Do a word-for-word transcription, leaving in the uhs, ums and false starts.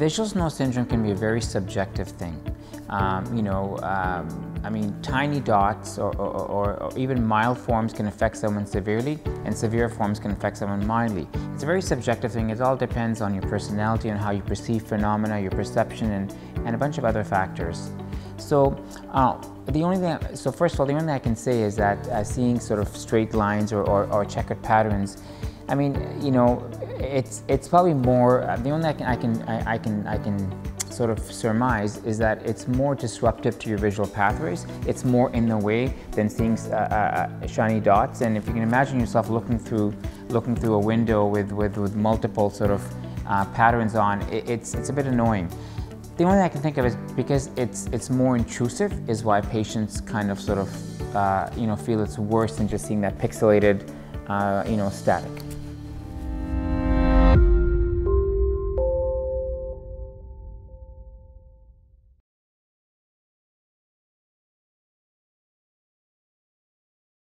Visual snow syndrome can be a very subjective thing. Um, you know, um, I mean, tiny dots or, or, or, or even mild forms can affect someone severely, and severe forms can affect someone mildly. It's a very subjective thing. It all depends on your personality and how you perceive phenomena, your perception, and, and a bunch of other factors. So, uh, the only thing, so first of all, the only thing I can say is that uh, seeing sort of straight lines or, or, or checkered patterns, I mean, you know, it's it's probably more. Uh, the only I can I can I, I can I can sort of surmise is that it's more disruptive to your visual pathways. It's more in the way than seeing uh, uh, shiny dots. And if you can imagine yourself looking through looking through a window with with, with multiple sort of uh, patterns on, it, it's it's a bit annoying. The only thing I can think of is because it's it's more intrusive is why patients kind of sort of uh, you know feel it's worse than just seeing that pixelated uh, you know static.